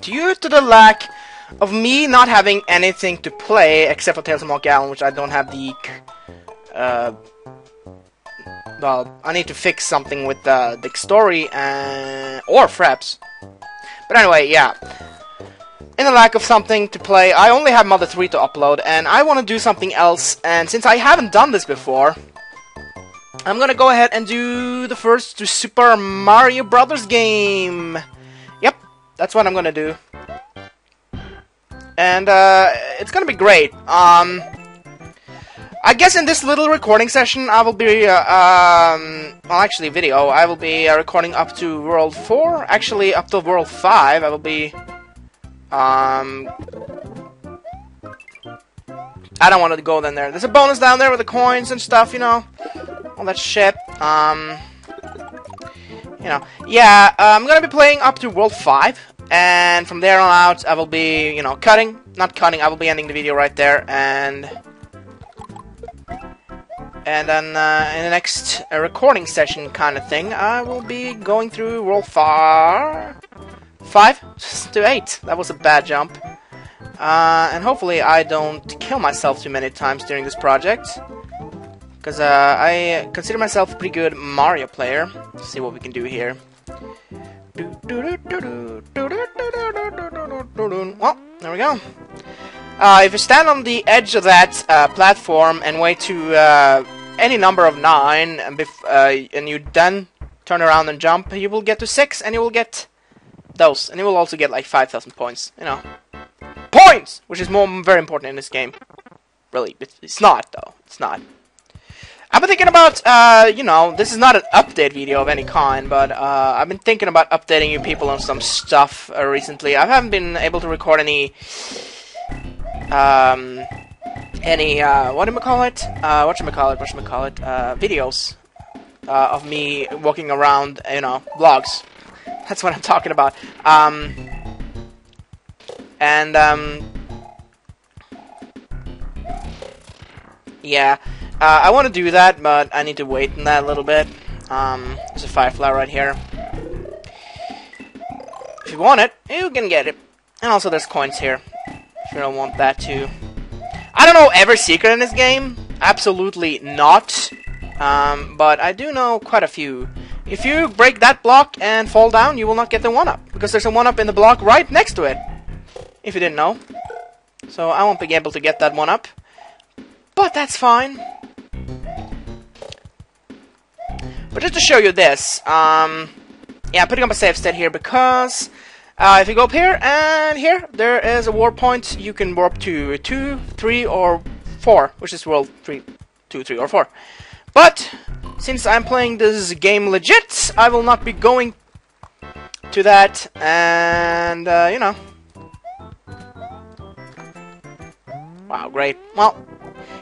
due to the lack of me not having anything to play except for Tales of Monkey Allen, which I don't have the well, I need to fix something with the story and or Fraps. But anyway, yeah. In the lack of something to play, I only have Mother 3 to upload, and I want to do something else, and since I haven't done this before, I'm gonna go ahead and do the first Super Mario Brothers game. Yep, that's what I'm gonna do. And, it's gonna be great. I guess in this little recording session, I will be, well, actually, video, I will be recording up to World 4, actually, up to World 5, I will be... I don't want to go down there. There's a bonus down there with the coins and stuff, you know, all that shit. You know, yeah, I'm gonna be playing up to World 5, and from there on out, I will be, you know, I will be ending the video right there, and then in the next recording session kind of thing, I will be going through World 5 to 8. That was a bad jump. And hopefully I don't kill myself too many times during this project, because I consider myself a pretty good Mario player. Let's see what we can do here. Well, there we go. If you stand on the edge of that platform and wait to any number of 9, and you then turn around and jump, you will get to 6, and you will get those, and you will also get like 5,000 points, you know. Points! Which is more very important in this game. Really, it's not, though. It's not. I've been thinking about, you know, this is not an update video of any kind, but I've been thinking about updating you people on some stuff recently. I haven't been able to record any, videos of me walking around, you know, vlogs. That's what I'm talking about. Yeah. I want to do that, but I need to wait on that a little bit. There's a firefly right here. If you want it, you can get it. And also there's coins here, if you don't want that too. I don't know every secret in this game. Absolutely not. But I do know quite a few. If you break that block and fall down, you will not get the 1-up, because there's a 1-up in the block right next to it, if you didn't know. So I won't be able to get that 1-up, but that's fine. But just to show you this, yeah, I'm putting up a save state here, because if you go up here and here, there is a warp point. You can warp to 2, 3, or 4, which is world 3, 2, 3, or 4. But since I'm playing this game legit, I will not be going to that, and, you know. Wow, great. Well,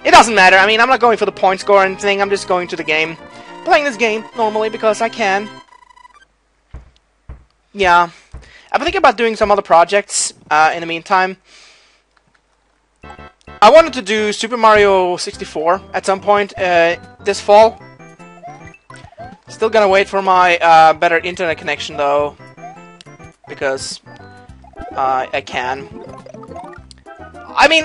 it doesn't matter. I mean, I'm not going for the point score or anything. I'm just going to the game. Playing this game normally because I can. Yeah. I've been thinking about doing some other projects in the meantime. I wanted to do Super Mario 64 at some point this fall. Still gonna wait for my better internet connection though, because I can. I mean,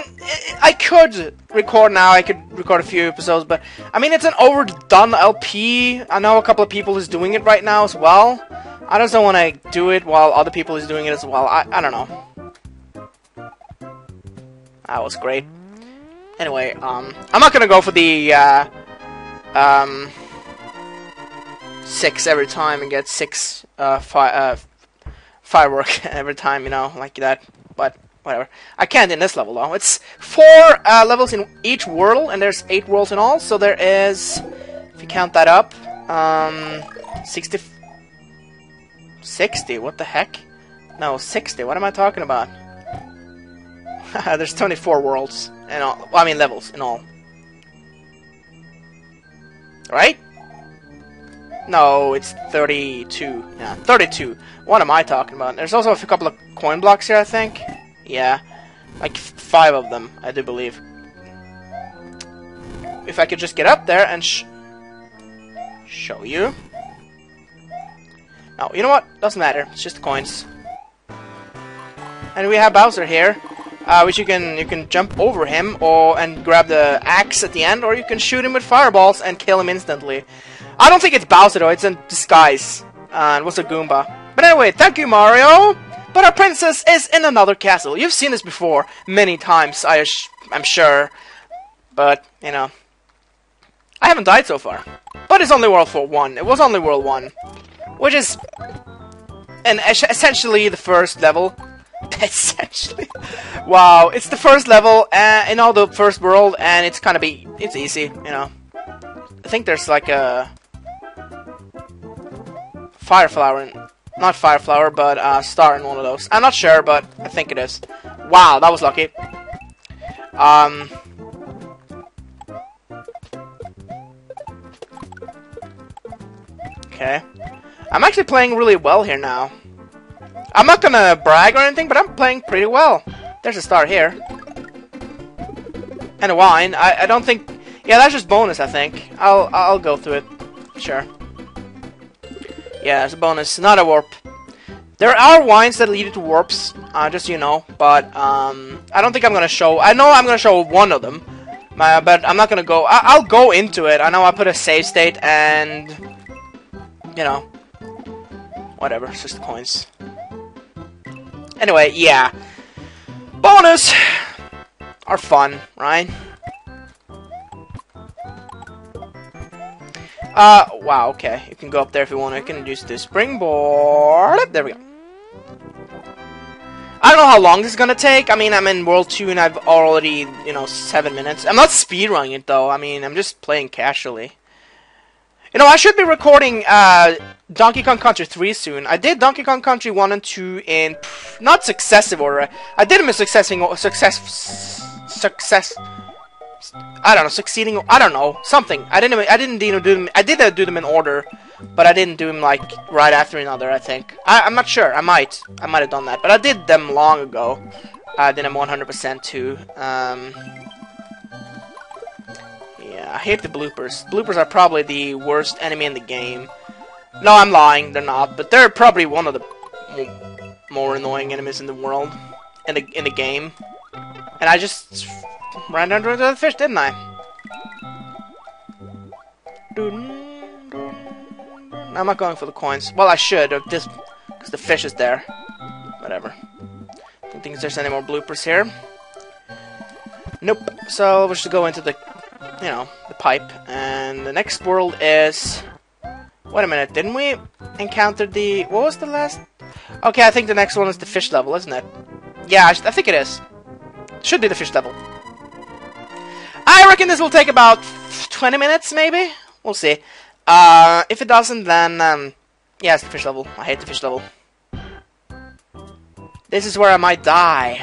I could record now, I could record a few episodes, but I mean, it's an overdone LP. I know a couple of people is doing it right now as well. I just don't want to do it while other people is doing it as well. I don't know. That was great. Anyway, I'm not gonna go for the 6 every time and get 6 firework every time, you know, like that. But whatever. I can't in this level though. It's 4 levels in each world, and there's 8 worlds in all. So there is, if you count that up, 60. What the heck? No, 60. What am I talking about? There's 24 worlds and all, well, I mean levels in all. Right? No, it's 32. Yeah, 32. What am I talking about? There's also a couple of coin blocks here, I think. Yeah, like 5 of them, I do believe. If I could just get up there and show you. No, you know what? Doesn't matter. It's just coins. And we have Bowser here, which you can jump over him and grab the axe at the end, or you can shoot him with fireballs and kill him instantly. I don't think it's Bowser though; it's in disguise. It was a Goomba. But anyway, thank you, Mario. But our princess is in another castle. You've seen this before many times, I'm sure. But you know, I haven't died so far. But it's only World 1. It was only World 1, which is essentially the first level. Essentially, wow! It's the first level in all the first world, and it's easy, you know. I think there's like a star in one of those. I'm not sure, but I think it is. Wow, that was lucky. Okay, I'm actually playing really well here now. I'm not gonna brag or anything, but I'm playing pretty well. There's a star here. And a wine. I don't think... Yeah, that's just bonus, I think. I'll go through it. Sure. Yeah, it's a bonus. Not a warp. There are wines that lead to warps, just so you know. But, I don't think I'm gonna show... I know I'm gonna show one of them. But I'm not gonna go... I'll go into it. I know I put a save state and... You know. Whatever, it's just coins. Anyway, yeah. Bonus! Are fun, right? Wow, okay. You can go up there if you want. You can use the springboard. There we go. I don't know how long this is gonna take. I mean, I'm in World 2 and I've already, you know, 7 minutes. I'm not speedrunning it, though. I mean, I'm just playing casually. You know, I should be recording, Donkey Kong Country 3 soon. I did Donkey Kong Country 1 and 2 in not successive order. I did them in succeeding, I don't know, something. I did do them in order, but I didn't do them like right after another, I think. I'm not sure. I might have done that, but I did them long ago. I did them 100% too. Yeah, I hate the bloopers. Bloopers are probably the worst enemy in the game. No, I'm lying, they're not, but they're probably one of the more annoying enemies in the world, in the game. And I just ran under the fish, didn't I? I'm not going for the coins. Well, I should, because the fish is there. Whatever. I don't think there's any more bloopers here. Nope. So, we should go into the, you know, the pipe. And the next world is... Wait a minute, didn't we encounter the... What was the last... Okay, I think the next one is the fish level, isn't it? Yeah, I think it is. Should be the fish level. I reckon this will take about 20 minutes, maybe? We'll see. If it doesn't, then... yeah, it's the fish level. I hate the fish level. This is where I might die.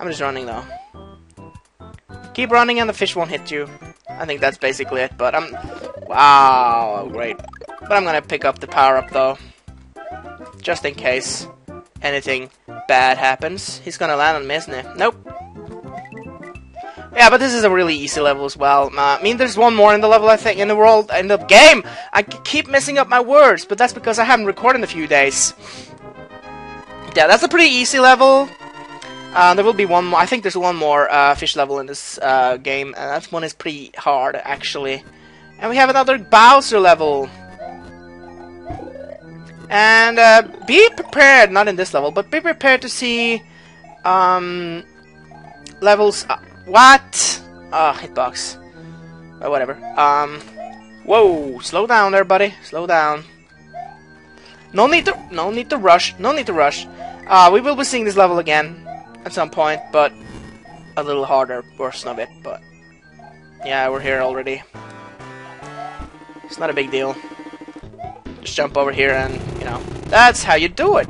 I'm just running, though. Keep running and the fish won't hit you. I think that's basically it, but I'm... Wow, great. But I'm gonna pick up the power-up, though. Just in case anything bad happens. He's gonna land on me, isn't he? Nope. Yeah, but this is a really easy level as well. I mean, there's one more in the level, I think, in the world, in the game! I keep messing up my words, but that's because I haven't recorded in a few days. Yeah, that's a pretty easy level. There will be one more. I think there's one more fish level in this game, and that one is pretty hard, actually. And we have another Bowser level. And be prepared, not in this level, but be prepared to see levels. What? Hitbox. But whatever. Whoa! Slow down, there, buddy. Slow down. No need to rush. No need to rush. We will be seeing this level again. At some point, but a little harder version of it, but yeah, we're here already. It's not a big deal. Just jump over here and, you know, that's how you do it.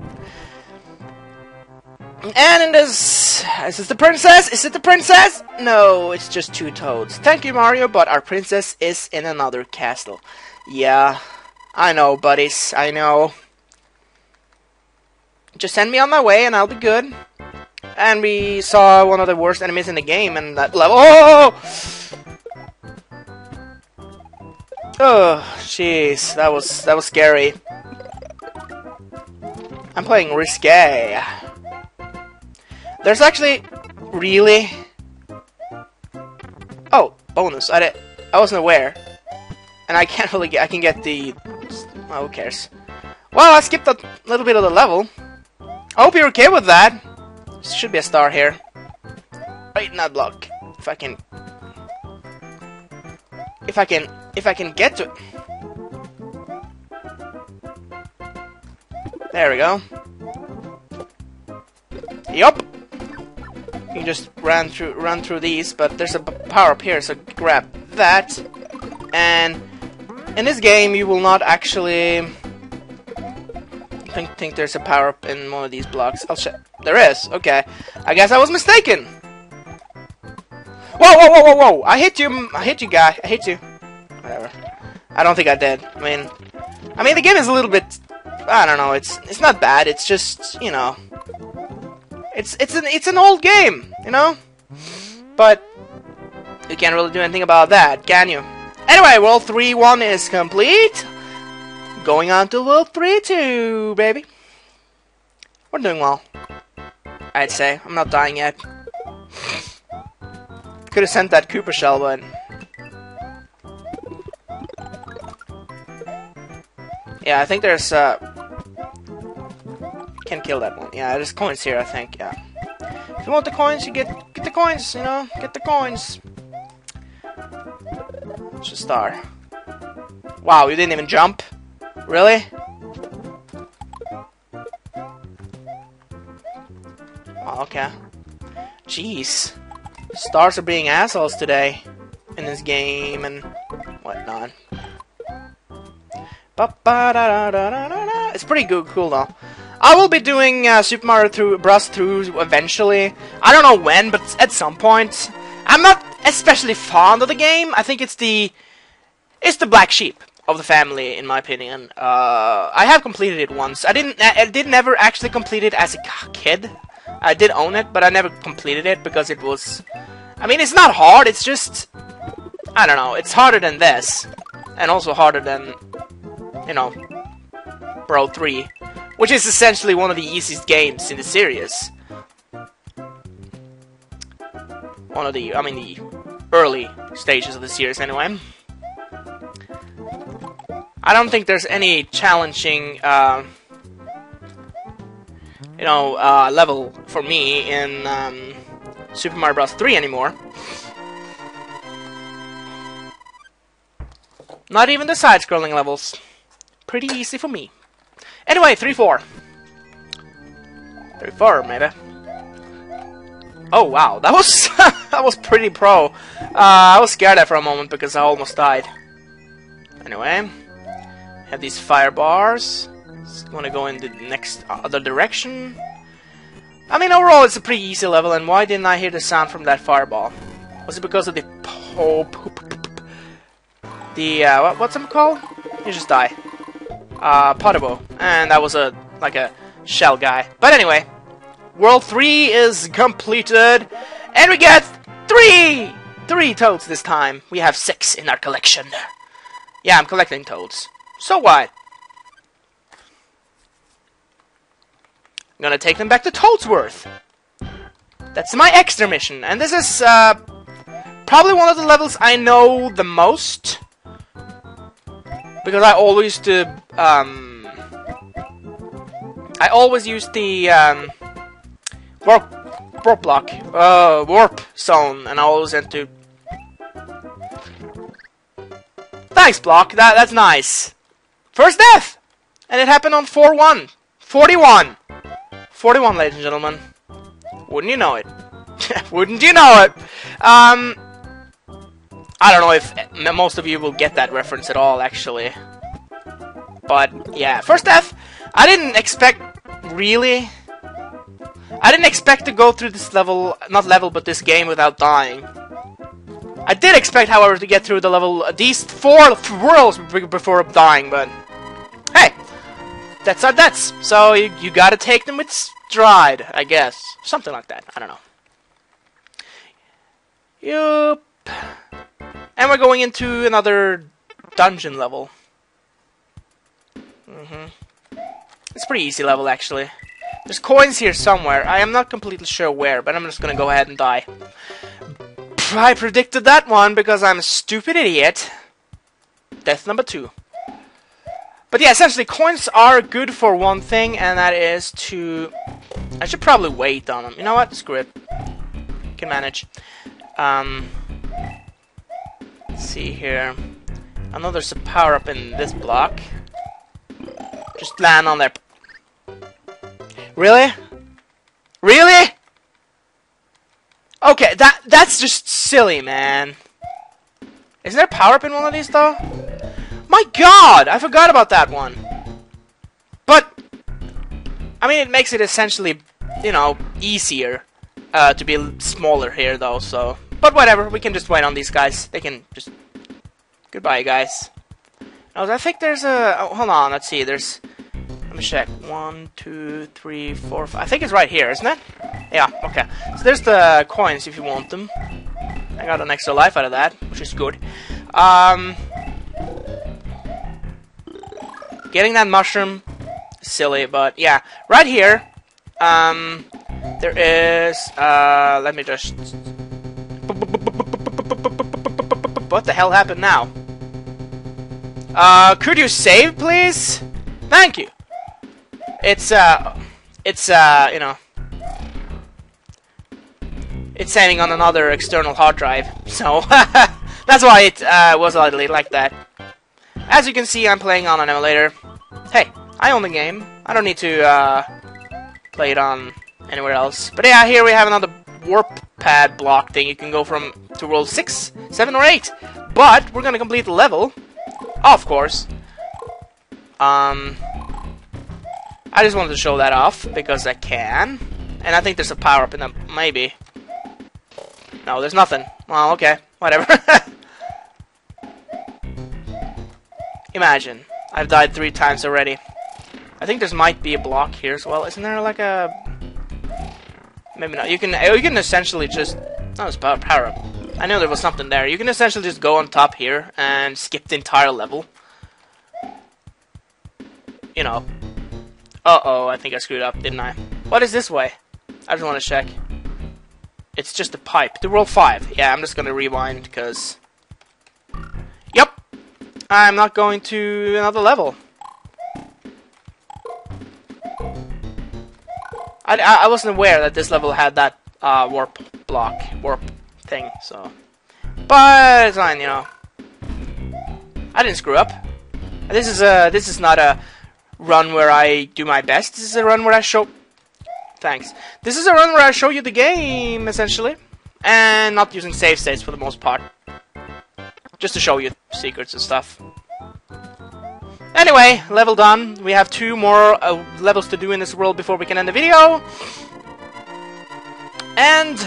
And in this... Is this the princess? Is it the princess? No, it's just two toads. Thank you, Mario, but our princess is in another castle. Yeah, I know, buddies, I know. Just send me on my way and I'll be good. And we saw one of the worst enemies in the game in that level. Oh, jeez, that was scary. I'm playing risque. There's actually... really? Oh, bonus. I wasn't aware. And I can't really get... I can get the... Oh, who cares? Well, I skipped a little bit of the level. I hope you're okay with that. Should be a star here. Right in that block. If I can... If I can get to it. There we go. Yup. You can just run through these, but there's a power up here, so grab that. And in this game, you will not actually. I think there's a power up in one of these blocks. I'll check. There is. Okay. I guess I was mistaken. Whoa, whoa, whoa, whoa, whoa! I hit you, guy. I hit you. Whatever. I don't think I did. I mean, the game is a little bit. I don't know. It's not bad. It's just, you know, it's an old game, you know. But you can't really do anything about that, can you? Anyway, World 3-1 is complete. Going on to World 3-2, baby. We're doing well, I'd say. I'm not dying yet. Could have sent that Cooper shell, but. Yeah, I think there's, can't kill that one. Yeah, there's coins here, I think, yeah. If you want the coins, you get the coins, you know? Get the coins. It's a star. Wow, you didn't even jump? Really? Oh, okay. Jeez. Stars are being assholes today. In this game and whatnot. It's pretty good, cool though. I will be doing Super Mario Bros. 3 eventually. I don't know when, but at some point. I'm not especially fond of the game. I think it's the black sheep of the family, in my opinion. I have completed it once. I didn't ever actually complete it as a kid. I did own it, but I never completed it because it was. I mean, it's not hard. It's just, I don't know. It's harder than this, and also harder than. You know, Bro 3, which is essentially one of the easiest games in the series. One of the, I mean, the early stages of the series, anyway. I don't think there's any challenging, you know, level for me in Super Mario Bros. 3 anymore. Not even the side-scrolling levels. Pretty easy for me. Anyway, 3-4. 3-4, maybe. Oh, wow. That was that was pretty pro. I was scared there for a moment because I almost died. Anyway. Have these fire bars. Just gonna go in the next other direction. I mean, overall, it's a pretty easy level, and why didn't I hear the sound from that fireball? Was it because of the... what's it called? You just die. Potabo, and that was a like a shell guy. But anyway, World 3 is completed, and we get three toads this time. We have 6 in our collection. Yeah, I'm collecting toads. So what? I'm gonna take them back to Toadsworth. That's my extra mission, and this is probably one of the levels I know the most. Because I always do, I always use the warp zone, and I always end to. Thanks, block. That's nice. First death, and it happened on 41, ladies and gentlemen. Wouldn't you know it? Wouldn't you know it? I don't know if most of you will get that reference at all, actually. But, yeah. First death, I didn't expect, really... I didn't expect to go through this level, not level, but this game without dying. I did expect, however, to get through the level at least 4 worlds before dying, but... Hey! That's our deaths, so you gotta take them with stride, I guess. Something like that, I don't know. Yup. And we're going into another dungeon level. It's a pretty easy level, actually. There's coins here somewhere. I am not completely sure where, but I'm just gonna go ahead and die. I predicted that one because I'm a stupid idiot. Death number 2. But yeah, essentially, coins are good for one thing, and that is to... I should probably wait on them. You know what? Screw it. Can manage. Let's see here. I know there's a power-up in this block. Just land on there. Really? Really? Okay, that's just silly, man. Isn't there a power-up in one of these, though? My god! I forgot about that one. But, I mean, it makes it essentially, you know, easier to be smaller here, though, so... But whatever, we can just wait on these guys. They can just... Goodbye, guys. I think there's a... Oh, hold on, let's see, there's... Let me check. 1, 2, 3, 4, 5. I think it's right here, isn't it? Yeah, okay. So there's the coins if you want them. I got an extra life out of that, which is good. Getting that mushroom, silly, but yeah. Right here, there is... let me just... What the hell happened now? Could you save, please? Thank you. You know, it's saving on another external hard drive, so that's why it was oddly like that. As you can see, I'm playing on an emulator. Hey, I own the game. I don't need to play it on anywhere else. But yeah, here we have another warp pad block thing. You can go from to world 6, 7, or 8. But we're gonna complete the level, of course. I just wanted to show that off, because I can. And I think there's a power-up in them. Maybe. No, there's nothing. Well, okay. Whatever. Imagine. I've died 3 times already. I think there might be a block here as well. Isn't there like a... Maybe not. You can essentially just... Oh, it's power-up. I knew there was something there. You can essentially just go on top here and skip the entire level. You know... Uh-oh, I think I screwed up, didn't I? What is this way? I just want to check. It's just a pipe. The world 5. Yeah, I'm just going to rewind, because... Yep! I'm not going to another level. I wasn't aware that this level had that warp thing, so... But it's fine, you know. I didn't screw up. This is not a... run where I do my best. This is a run where I show... Thanks. This is a run where I show you the game, essentially. And not using save states for the most part. Just to show you secrets and stuff. Anyway, level done. We have 2 more levels to do in this world before we can end the video. And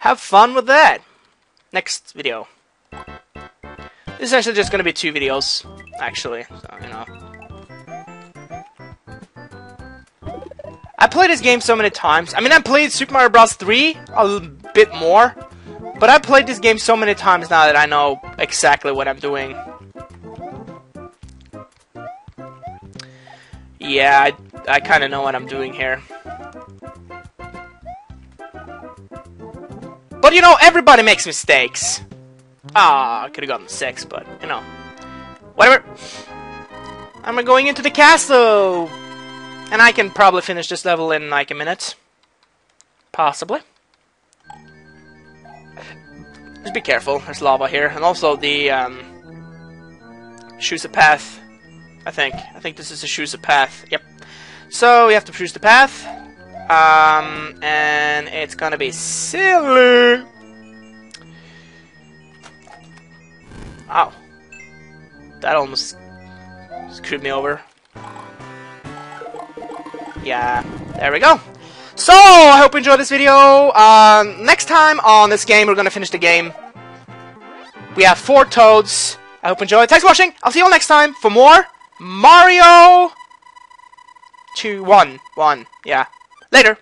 have fun with that. Next video. This is actually just going to be 2 videos, actually. So, you know... I played this game so many times. I mean, I played Super Mario Bros. 3 a little bit more, but I played this game so many times now that I know exactly what I'm doing. Yeah, I kind of know what I'm doing here. But you know, everybody makes mistakes. Ah, I could have gotten 6, but you know, whatever. I'm going into the castle. And I can probably finish this level in like a minute. Possibly. Just be careful, there's lava here. And also the choose a path, I think. I think this is a choose a path, yep. So we have to choose the path. And it's gonna be silly. Ow. That almost screwed me over. Yeah, there we go. So, I hope you enjoyed this video. Next time on this game, we're gonna finish the game. We have 4 toads. I hope you enjoyed. Thanks for watching. I'll see you all next time for more Mario 2, 1. Yeah. Later.